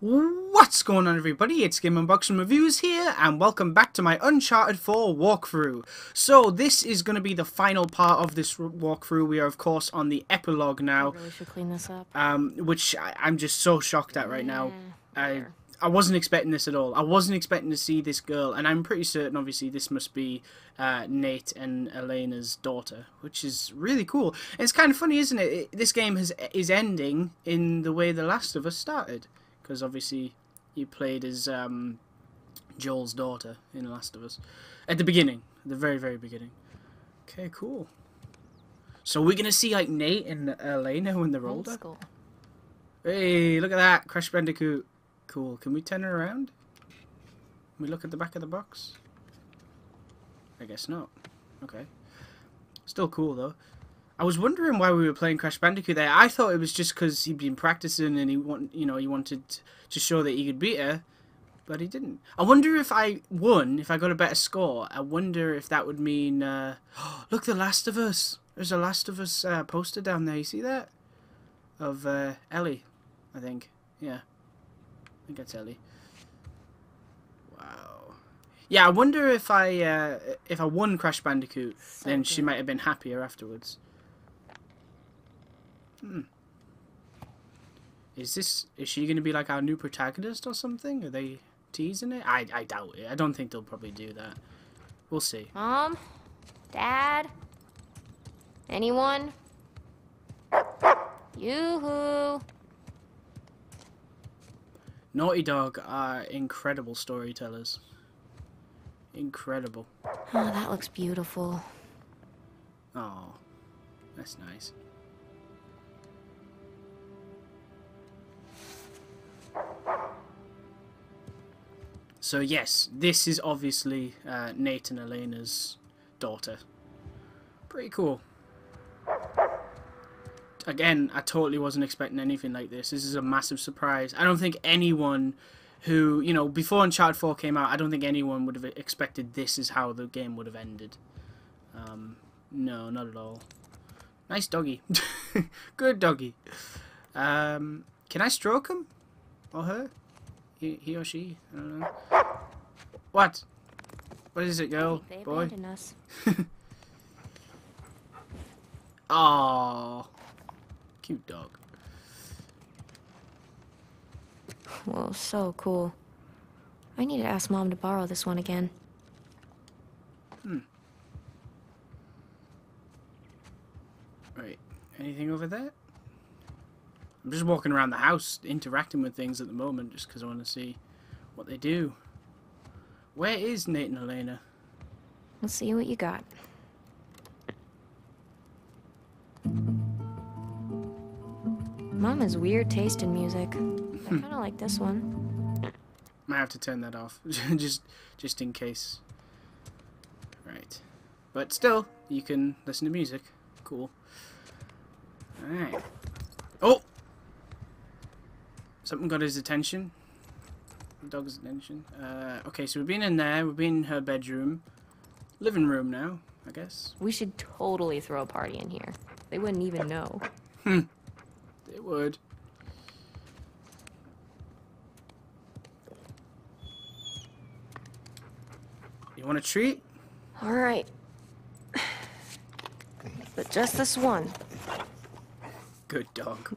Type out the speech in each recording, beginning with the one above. What's going on, everybody? It's Game Unboxing Reviews here, and welcome back to my Uncharted 4 walkthrough. So this is going to be the final part of this walkthrough. We are, of course, on the epilogue now. I really should clean this up. Which I'm just so shocked at right now. I wasn't expecting this at all. I wasn't expecting to see this girl, and I'm pretty certain, obviously, this must be Nate and Elena's daughter, which is really cool. And it's kind of funny, isn't it? This game is ending in the way The Last of Us started. Because obviously you played as Joel's daughter in The Last of Us. At the beginning. At the very, very beginning. Okay, cool. So we're going to see like Nate and Elena when they're older? School. Hey, look at that. Crash Bandicoot. Cool. Can we turn her around? Can we look at the back of the box? I guess not. Okay. Still cool though. I was wondering why we were playing Crash Bandicoot there. I thought it was just because he'd been practicing and he wanted to show that he could beat her, but he didn't. I wonder if I won, if I got a better score. I wonder if that would mean. Look, The Last of Us. There's a Last of Us poster down there. You see that? Of Ellie, I think. Yeah, I think that's Ellie. Wow. Yeah, I wonder if I won Crash Bandicoot, so then she might have been happier afterwards. Hmm. Is she going to be like our new protagonist or something? Are they teasing it? I doubt it. I don't think they'll probably do that. We'll see. Mom? Dad? Anyone? Yoo-hoo! Naughty Dog are incredible storytellers. Incredible. Oh, that looks beautiful. Oh, that's nice. So yes, this is obviously Nate and Elena's daughter. Pretty cool. Again, I totally wasn't expecting anything like this. This is a massive surprise. I don't think anyone who, you know, before Uncharted 4 came out, I don't think anyone would have expected this is how the game would have ended. No, not at all. Nice doggy. Good doggy. Can I stroke him? Or her? He or she? I don't know. What? What is it, girl? They abandoned us. Aww. Cute dog. Whoa, so cool. I need to ask Mom to borrow this one again. Hmm. Right. Anything over there? I'm just walking around the house, interacting with things at the moment, just because I want to see what they do. Where is Nate and Elena? Let's see what you got. Mom has weird taste in music. I kind of like this one. Might have to turn that off, just in case. Right. But still, you can listen to music. Cool. Alright. Oh! Something got his attention. The dog's attention. Okay, so we've been in there. We've been in her bedroom. Living room now, I guess. We should totally throw a party in here. They wouldn't even know. Hmm. They would. You want a treat? All right. But just this one. Good dog.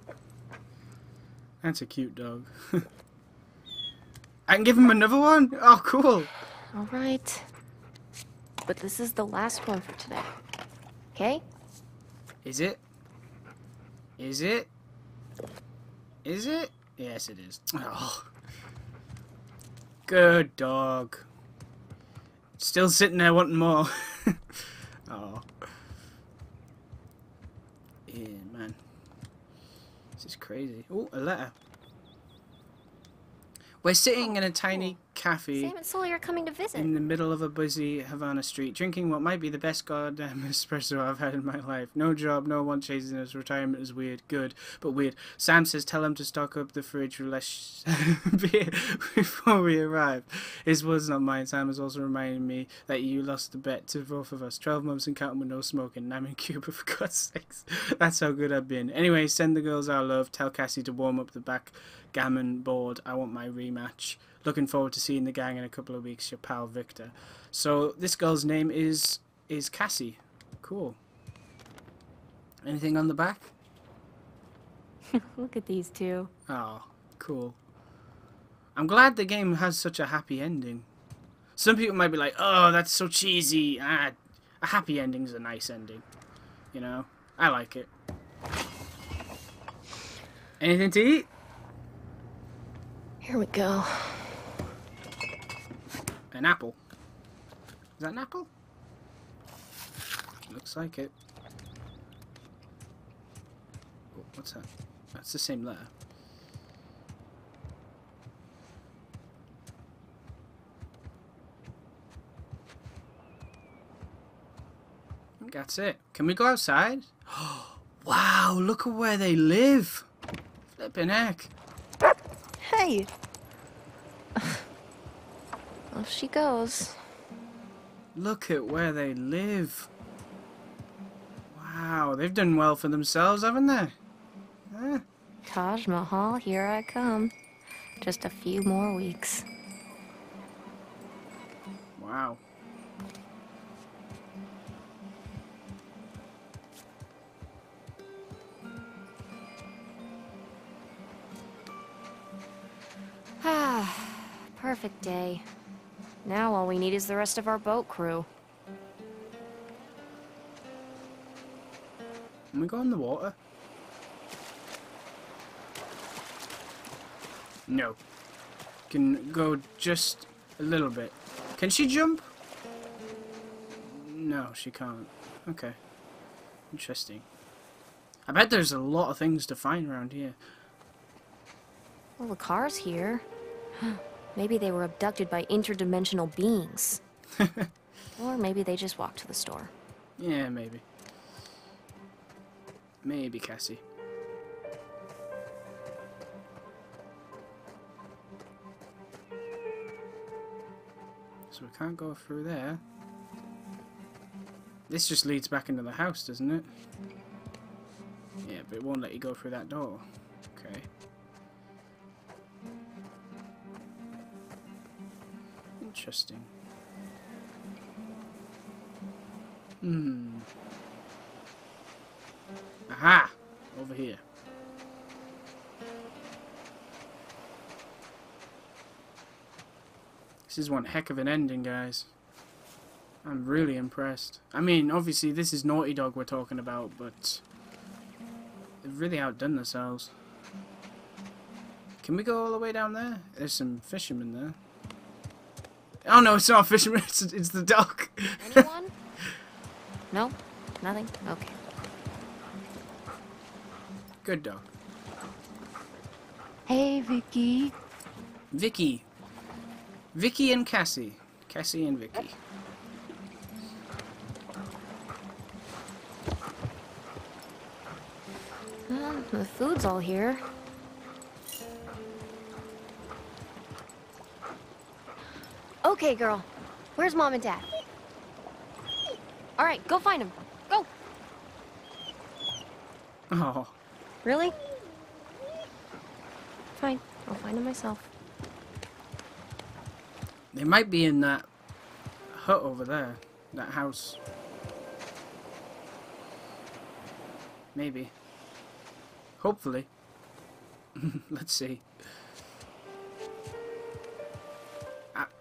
That's a cute dog. I can give him another one? Oh, cool. All right. But this is the last one for today. Okay? Is it? Is it? Is it? Yes, it is. Oh. Good dog. Still sitting there wanting more. Oh. Yeah, man. This is crazy. Oh, a letter. We're sitting in a tiny cafe Sam and Sully are coming to visit. In the middle of a busy Havana street, drinking what might be the best goddamn espresso I've had in my life. No job, no one chasing us. Retirement is weird. Good, but weird. Sam says tell him to stock up the fridge for less beer before we arrive. His words, not mine. Sam has also reminded me that you lost the bet to both of us. 12 months in counting with no smoking, and I'm in Cuba for God's sakes. That's how good I've been. Anyway, send the girls our love. Tell Cassie to warm up the backgammon board. I want my rematch. Looking forward to seeing the gang in a couple of weeks. Your pal Victor. So this girl's name is Cassie. Cool. Anything on the back? Look at these two. Oh, cool. I'm glad the game has such a happy ending. Some people might be like, "Oh, that's so cheesy." Ah, a happy ending's a nice ending. You know, I like it. Anything to eat? Here we go. An apple. Is that an apple? Looks like it. Oh, what's that? That's the same letter. I think that's it. Can we go outside? Wow, look at where they live. Flippin' heck. Hey. Off she goes. Look at where they live. Wow, they've done well for themselves, haven't they? Huh? Taj Mahal, here I come. Just a few more weeks. Wow. Ah, perfect day. Now all we need is the rest of our boat crew. Can we go in the water? No. Can go just a little bit. Can she jump? No, she can't. Okay. Interesting. I bet there's a lot of things to find around here. Well, the car's here. Maybe they were abducted by interdimensional beings. Or maybe they just walked to the store. Yeah, maybe. Maybe, Cassie. So we can't go through there. This just leads back into the house, doesn't it? Yeah, but it won't let you go through that door. Okay. Interesting. Hmm. Aha! Over here. This is one heck of an ending, guys. I'm really impressed. I mean, obviously this is Naughty Dog we're talking about, but they've really outdone themselves. Can we go all the way down there? There's some fishermen there. Oh no, it's not a fisherman, it's the dog. Anyone? No? Nothing? Okay. Good dog. Hey, Vicky. Vicky. Vicky and Cassie. Cassie and Vicky. Well, the food's all here. Okay, girl. Where's Mom and Dad? All right, go find them. Go. Oh. Really? Fine. I'll find them myself. They might be in that hut over there. That house. Maybe. Hopefully. Let's see.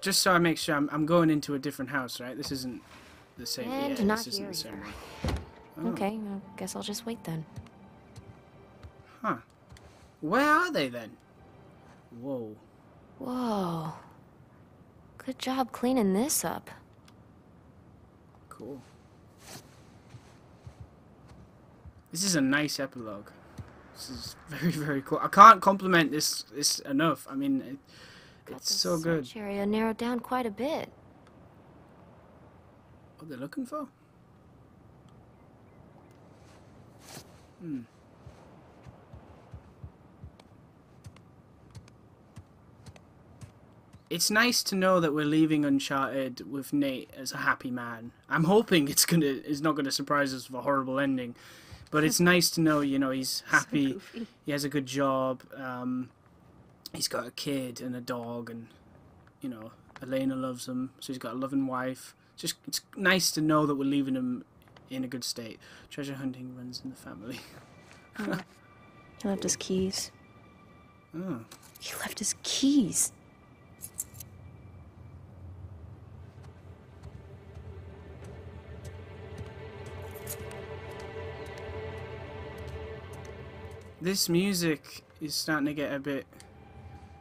Just so I make sure, I'm going into a different house, right? This isn't the same. And yeah, not this isn't the same. Oh. Okay, I guess I'll just wait then. Huh. Where are they then? Whoa. Whoa. Good job cleaning this up. Cool. This is a nice epilogue. This is very, very cool. I can't compliment this enough. I mean... It's so good. Search area narrowed down quite a bit. What they're looking for? Hmm. It's nice to know that we're leaving Uncharted with Nate as a happy man. I'm hoping it's not gonna surprise us with a horrible ending, but it's nice to know, you know, he's happy, he has a good job, he's got a kid and a dog, and you know Elena loves him, so he's got a loving wife. Just it's nice to know that we're leaving him in a good state. Treasure hunting runs in the family. He left his keys. Oh. He left his keys. This music is starting to get a bit...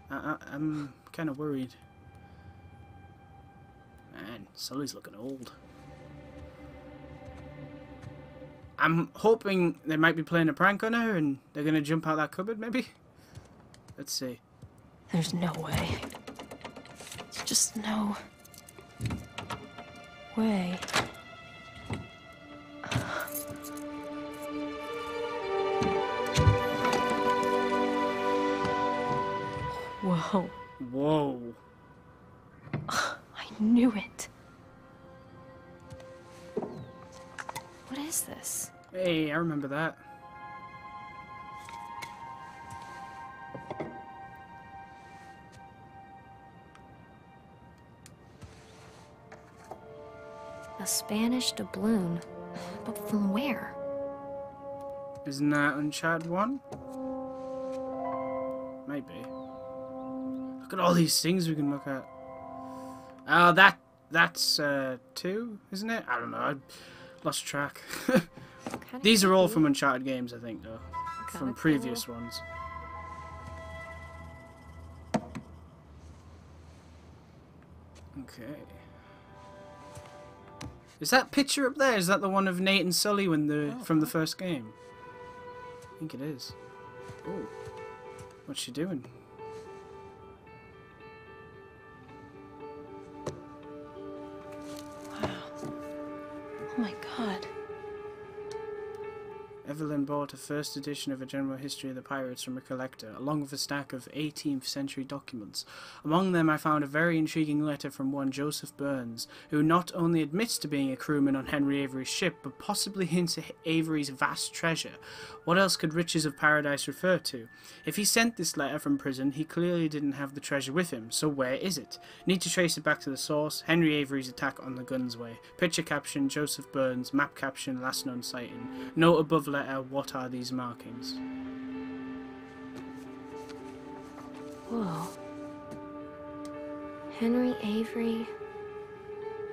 I'm kind of worried. Man, Sully's looking old. I'm hoping they might be playing a prank on her and they're going to jump out that cupboard, maybe? Let's see. There's no way. There's just no... way. Whoa. Whoa. I knew it. What is this? Hey, I remember that. A Spanish doubloon, but from where? Isn't that Uncharted 1? Maybe. Look at all these things we can look at. Oh, that's 2, isn't it? I don't know. I lost track. These are all from Uncharted games, I think, though. From previous ones. Okay. Is that picture up there? Is that the one of Nate and Sully when from the first game? I think it is. Oh, what's she doing? Wow! Oh my God! Evelyn bought a first edition of A General History of the Pirates from a collector, along with a stack of 18th century documents. Among them I found a very intriguing letter from one Joseph Burns, who not only admits to being a crewman on Henry Avery's ship, but possibly hints at Avery's vast treasure. What else could Riches of Paradise refer to? If he sent this letter from prison, he clearly didn't have the treasure with him, so where is it? Need to trace it back to the source, Henry Avery's attack on the Gunsway. Picture caption, Joseph Burns, map caption, last known sighting. Note above letter. What are these markings? Whoa. Henry Avery,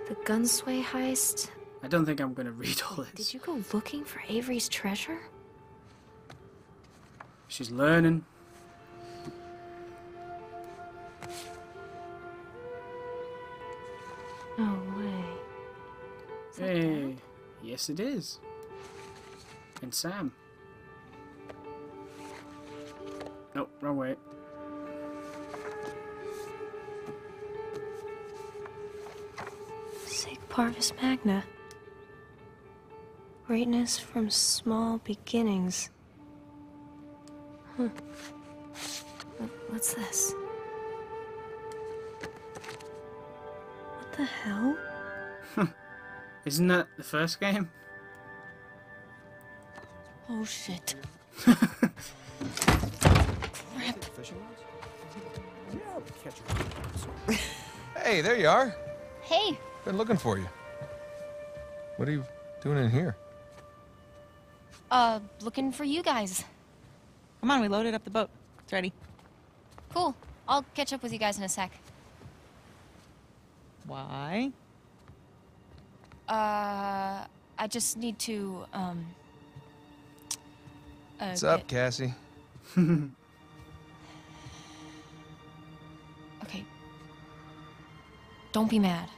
the Gunsway heist. I don't think I'm going to read all this. Did you go looking for Avery's treasure? She's learning. No way. Hey. Yes, it is. And Sam. Nope, wrong way. Sic Parvis Magna. Greatness from small beginnings. Huh. What's this? What the hell? Isn't that the first game? Oh shit. Crap. Hey, there you are. Hey. Been looking for you. What are you doing in here? Looking for you guys. Come on, we loaded up the boat. It's ready. Cool. I'll catch up with you guys in a sec. Why? I just need to, What's up, Cassie? Okay. Don't be mad.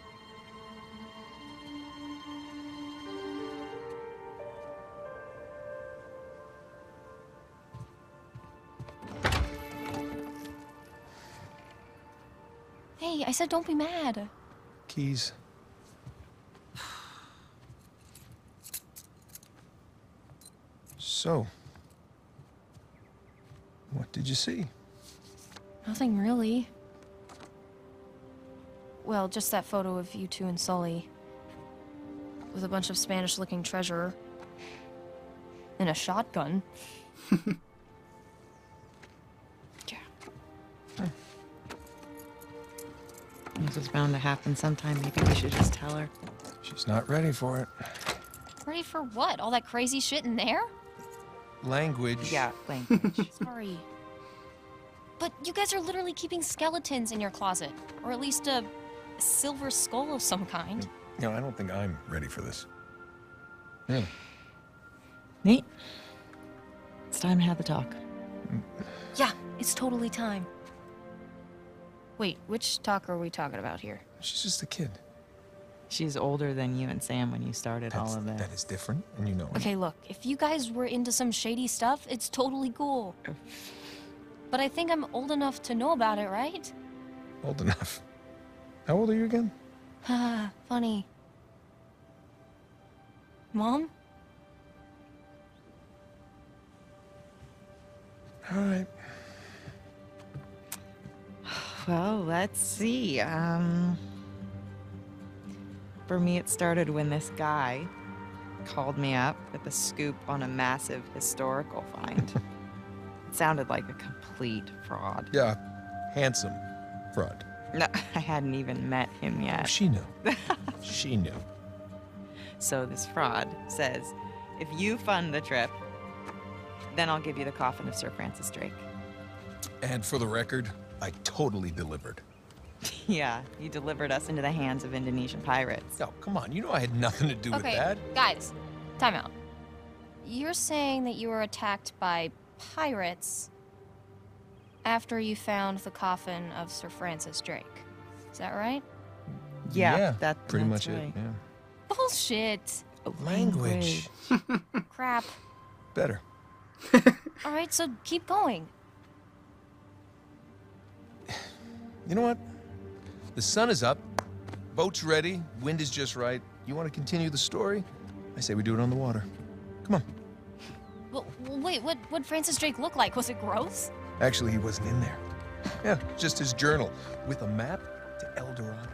okay. I said don't be mad. Keys. So, what did you see? Nothing really. Well, just that photo of you two and Sully. With a bunch of Spanish-looking treasure. And a shotgun. Yeah. Huh. This was bound to happen sometime. Maybe we should just tell her. She's not ready for it. Ready for what? All that crazy shit in there? Language. Yeah, language. Sorry. But you guys are literally keeping skeletons in your closet. Or at least a silver skull of some kind. No, I don't think I'm ready for this. Really. Nate, it's time to have the talk. Yeah, it's totally time. Wait, which talk are we talking about here? She's just a kid. She's older than you and Sam when you started all of that. That is different, and you know it. Okay, look, if you guys were into some shady stuff, it's totally cool. But I think I'm old enough to know about it, right? Old enough? How old are you again? Ah, funny. Mom? All right. Well, let's see. For me, it started when this guy called me up with a scoop on a massive historical find. It sounded like a complete fraud. Yeah, handsome fraud. No, I hadn't even met him yet. Oh, she knew. She knew. So this fraud says, if you fund the trip, then I'll give you the coffin of Sir Francis Drake. And for the record, I totally delivered. Yeah, you delivered us into the hands of Indonesian pirates. Oh, come on. You know I had nothing to do with that. Okay, guys, time out. You're saying that you were attacked by pirates after you found the coffin of Sir Francis Drake. Is that right? Yeah, that's pretty much it. Yeah. Bullshit. Language. Crap. Better. All right, so keep going. You know what? The sun is up, boat's ready, wind is just right. You want to continue the story? I say we do it on the water. Come on. Well, wait, what'd Francis Drake look like? Was it gross? Actually, he wasn't in there. Yeah, just his journal with a map to El Dorado.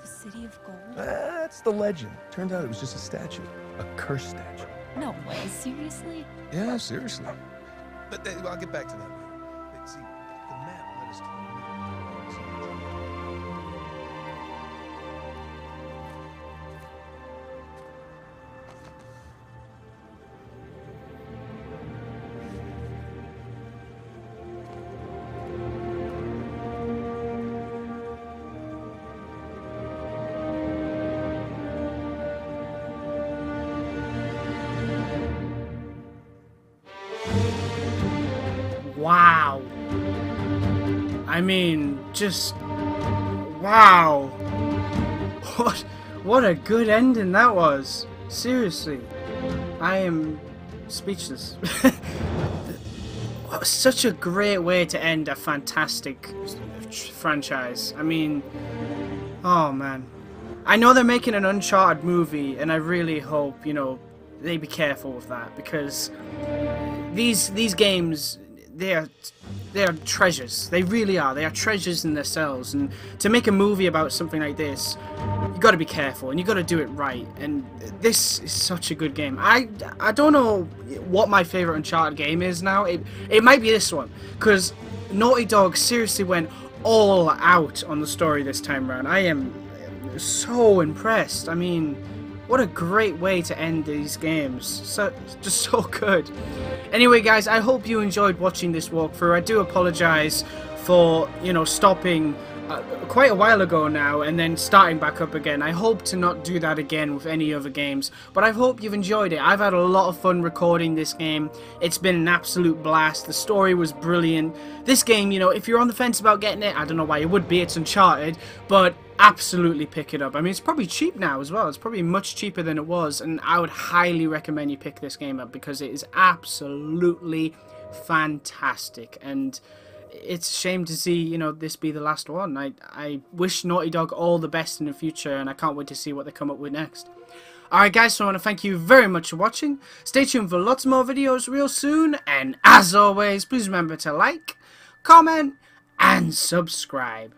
The city of gold? That's the legend. Turns out it was just a statue, a cursed statue. No way, seriously? Yeah, seriously. But I'll get back to that later. See, the map led us to the... Wow. I mean, just wow. What a good ending that was. Seriously. I am speechless. Such a great way to end a fantastic franchise. I mean, oh man. I know they're making an Uncharted movie and I really hope, you know, they be careful with that, because these games, they are treasures. They really are. They are treasures in themselves. And to make a movie about something like this, you got to be careful and you got to do it right. And this is such a good game. I don't know what my favorite Uncharted game is now. It might be this one, because Naughty Dog seriously went all out on the story this time around. I am so impressed. I mean, what a great way to end these games. So, just so good. Anyway, guys, I hope you enjoyed watching this walkthrough. I do apologize for, you know, stopping quite a while ago now and then starting back up again. I hope to not do that again with any other games. But I hope you've enjoyed it. I've had a lot of fun recording this game. It's been an absolute blast. The story was brilliant. This game, you know, if you're on the fence about getting it, I don't know why you would be. It's Uncharted. But absolutely pick it up. I mean, it's probably cheap now as well. It's probably much cheaper than it was, and I would highly recommend you pick this game up because it is absolutely fantastic. And it's a shame to see, you know, this be the last one. I wish Naughty Dog all the best in the future, and I can't wait to see what they come up with next. Alright guys, so I want to thank you very much for watching. Stay tuned for lots more videos real soon, and as always, please remember to like, comment, and subscribe.